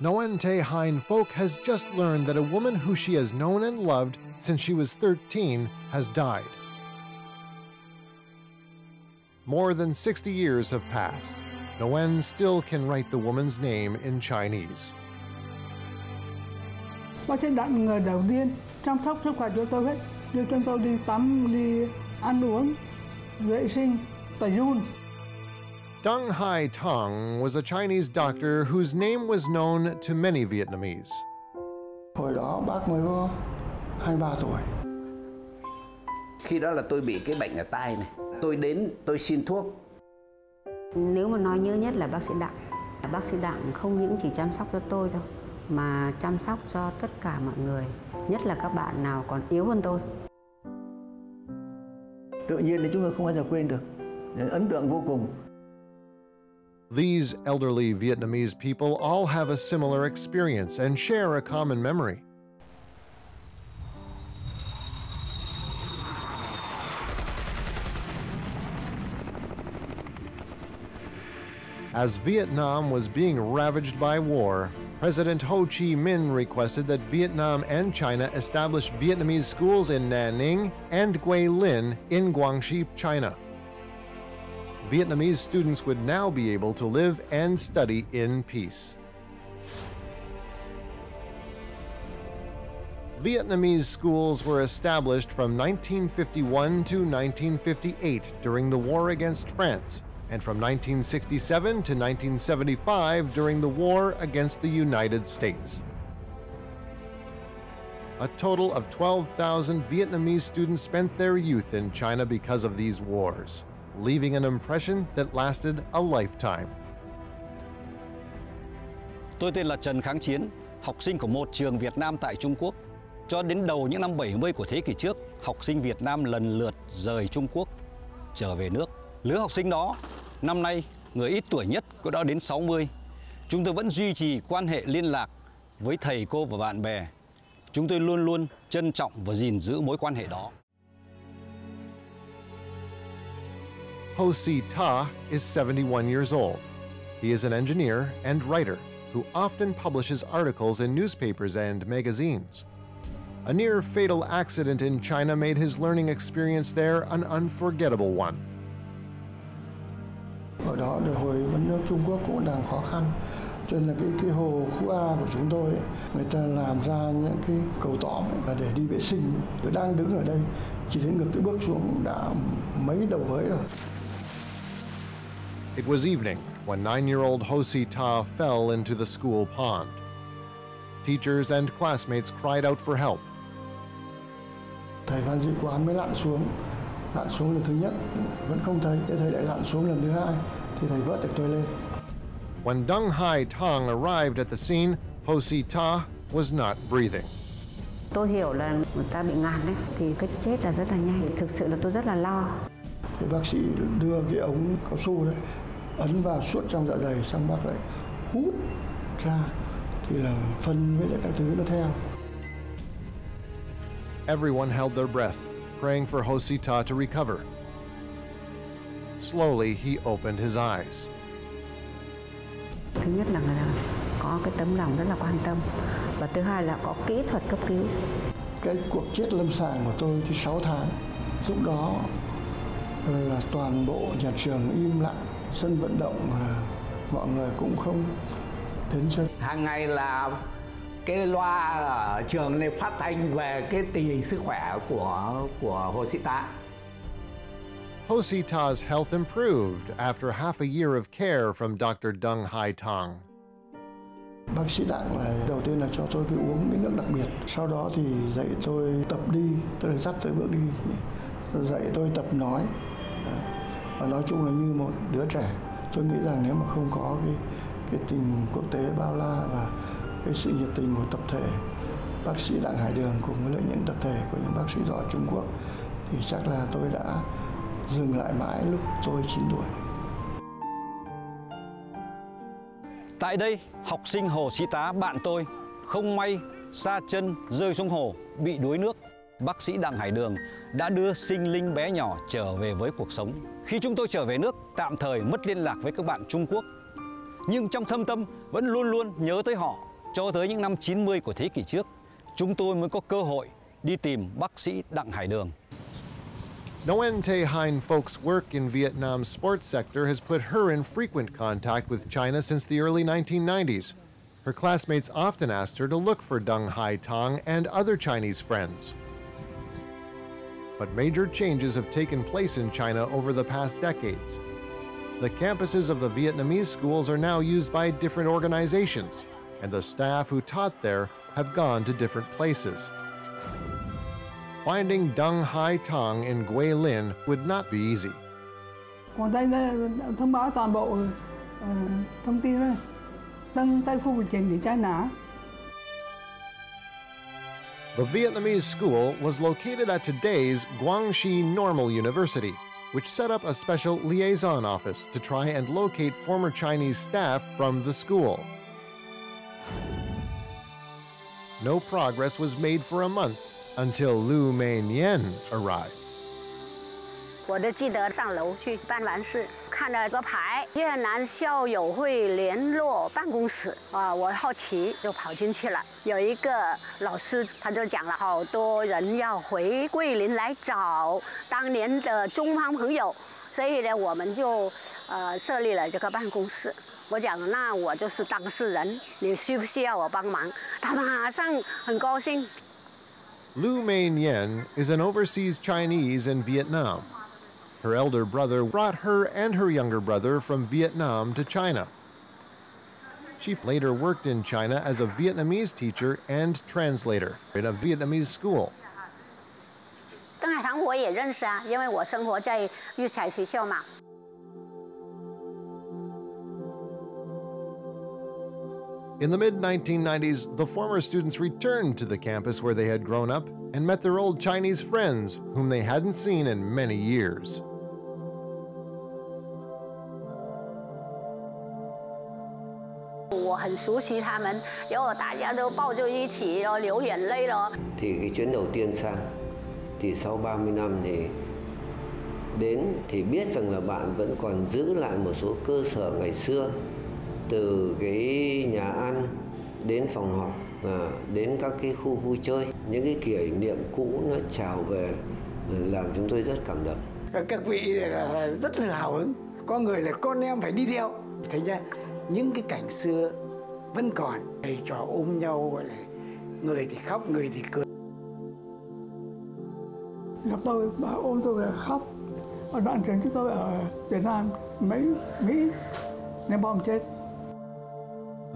Noen Te Hine Phuc has just learned that a woman who she has known and loved since she was 13 has died. More than 60 years have passed. Noen still can write the woman's name in Chinese. Có trên đoạn người đầu tiên chăm sóc sức khỏe cho tôi hết, đưa chúng tôi đi tắm, đi ăn uống, vệ sinh, tẩy giun. Dang Hai Tong was a Chinese doctor whose name was known to many Vietnamese. Hồi đó bác mới có 23 tuổi. Khi đó là tôi bị cái bệnh ở tai này. Tôi đến, tôi xin thuốc. Nếu mà nói nhớ nhất là bác sĩ Đặng. Bác sĩ Đặng không những chỉ chăm sóc cho tôi đâu, mà chăm sóc cho tất cả mọi người, nhất là các bạn nào còn yếu hơn tôi. Tự nhiên thì chúng tôi không bao giờ quên được, ấn tượng vô cùng. These elderly Vietnamese people all have a similar experience and share a common memory. As Vietnam was being ravaged by war, President Ho Chi Minh requested that Vietnam and China establish Vietnamese schools in Nanning and Guilin in Guangxi, China. Vietnamese students would now be able to live and study in peace. Vietnamese schools were established from 1951 to 1958 during the war against France, and from 1967 to 1975 during the war against the United States. A total of 12,000 Vietnamese students spent their youth in China because of these wars, leaving an impression that lasted a lifetime. Tôi tên là Trần Kháng Chiến, học sinh của một trường Việt Nam tại Trung Quốc. Cho đến đầu những năm 70 của thế kỷ trước, học sinh Việt Nam lần lượt rời Trung Quốc, trở về nước. Lứa học sinh đó, năm nay người ít tuổi nhất cũng đã đến 60. Chúng tôi vẫn duy trì quan hệ liên lạc với thầy cô và bạn bè. Chúng tôi luôn luôn trân trọng và gìn giữ mối quan hệ đó. Ho Sĩ Tá is 71 years old. He is an engineer and writer who often publishes articles in newspapers and magazines. A near-fatal accident in China made his learning experience there an unforgettable one. Ở đó, hồi bên nước Trung Quốc cũng đang khó khăn, cho nên là cái hồ khu A của chúng tôi, người ta làm ra những cái cầu tỏm là để đi vệ sinh. Tôi đang đứng ở đây, chỉ thấy ngược cái bước xuống đã mấy đầu với rồi. It was evening when 9-year-old Ho Sĩ Tá fell into the school pond. Teachers and classmates cried out for help. Thầy Phan Duy Quán mới lặn xuống lần thứ nhất, vẫn không thấy, thầy lại lặn xuống lần thứ hai, thì thầy vớt được tôi lên. When Dang Hai Tong arrived at the scene, Ho Sĩ Tá was not breathing. Tôi hiểu là người ta bị ngạt đấy, thì cái chết là rất là nhanh, thực sự là tôi rất là lo. Thì bác sĩ đưa cái ống cao su đấy, ấn vào suốt trong dạ dày, xong bác lại hút ra, thì là phân với lại các thứ nó theo. Everyone held their breath, praying for Ho Sĩ Tá to recover. Slowly, he opened his eyes. Thứ nhất là có cái tấm lòng rất là quan tâm, và thứ hai là có kỹ thuật cấp cứu. Cái cuộc chết lâm sàng của tôi thì 6 tháng. Lúc đó là toàn bộ nhà trường im lặng, sân vận động mọi người cũng không đến sân. Hàng ngày là cái loa ở trường này phát thanh về cái tình hình sức khỏe của Hồ Sĩ Tá. Ho Sĩ Tá's health improved after half a year of care from Dr. Dang Hai Tong. Bác sĩ Đặng là đầu tiên là cho tôi cái uống cái nước đặc biệt, sau đó thì dạy tôi tập đi, tôi dắt tôi bước đi, dạy tôi tập nói. Và nói chung là như một đứa trẻ, tôi nghĩ rằng nếu mà không có cái tình quốc tế bao la và cái sự nhiệt tình của tập thể bác sĩ Đặng Hải Đường cùng với lại những tập thể của những bác sĩ giỏi Trung Quốc, thì chắc là tôi đã dừng lại mãi lúc tôi 9 tuổi. Tại đây, học sinh Hồ Sĩ Tá bạn tôi không may sa chân rơi xuống hồ, bị đuối nước. Bác sĩ Đặng Hải Đường đã đưa sinh linh bé nhỏ trở về với cuộc sống. Khi chúng tôi trở về nước, tạm thời mất liên lạc với các bạn Trung Quốc, nhưng trong thâm tâm vẫn luôn luôn nhớ tới họ. Cho tới những năm 90 của thế kỷ trước, chúng tôi mới có cơ hội đi tìm bác sĩ Đặng Hải Đường. Noen Te Hine Phuc's work in Vietnam's sports sector has put her in frequent contact with China since the early 1990s. Her classmates often asked her to look for Dang Hai Tong and other Chinese friends. But major changes have taken place in China over the past decades. The campuses of the Vietnamese schools are now used by different organizations, and the staff who taught there have gone to different places. Finding Dang Hai Tong in Guilin would not be easy. Còn đây là thông báo toàn bộ thông tin thôi. Dang tại khu vực chính China. The Vietnamese school was located at today's Guangxi Normal University, which set up a special liaison office to try and locate former Chinese staff from the school. No progress was made for a month until Lưu Mai Yến arrived. 我就记得上楼去办完事，看了个牌，越南校友会联络办公室啊，我好奇就跑进去了。有一个老师他就讲了，好多人要回桂林来找当年的中方朋友，所以呢，我们就设立了这个办公室。我讲，那我就是当事人，你需不需要我帮忙？他马上很高兴。Lưu Mai Yến is an overseas Chinese in Vietnam. Her elder brother brought her and her younger brother from Vietnam to China. She later worked in China as a Vietnamese teacher and translator in a Vietnamese school. In the mid-1990s, the former students returned to the campus where they had grown up and met their old Chinese friends, whom they hadn't seen in many years. Thì cái chuyến đầu tiên sang, thì sau 30 năm thì đến thì biết rằng là bạn vẫn còn giữ lại một số cơ sở ngày xưa, từ cái nhà ăn đến phòng họp, đến các cái khu vui chơi, những cái kỷ niệm cũ nó trào về làm chúng tôi rất cảm động. Các vị là rất là hào hứng, có người là con em phải đi theo. Thành ra những cái cảnh xưa vẫn còn, thầy trò ôm nhau gọi là người thì khóc, người thì cười. Gặp tôi, bà ôm tôi và khóc. Ở đoạn trường chúng tôi ở Việt Nam, Mỹ, nên bom chết.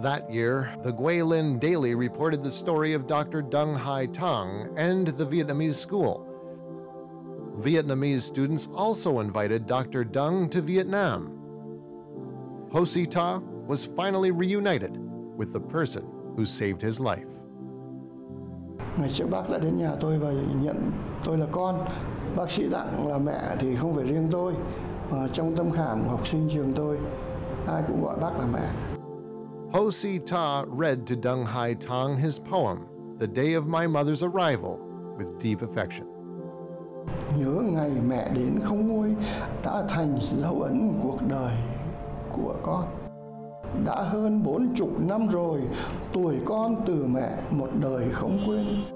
That year, the Guilin Daily reported the story of Dr. Dang Hai Tong and the Vietnamese school. Vietnamese students also invited Dr. Dang to Vietnam. Ho Sĩ Tá was finally reunited with the person who saved his life. Ngày trước bác đã đến nhà tôi và nhận tôi là con. Bác sĩ Đặng là mẹ thì không phải riêng tôi. Trong tâm khảm học sinh trường tôi, ai cũng gọi bác là mẹ. Ho Sĩ Tá read to Dang Hai Tong his poem, The Day of My Mother's Arrival, with deep affection. Nhớ ngày mẹ đến không nguôi, đã thành dấu ấn cuộc đời của con. Đã hơn 40 năm rồi, tuổi con từ mẹ một đời không quên.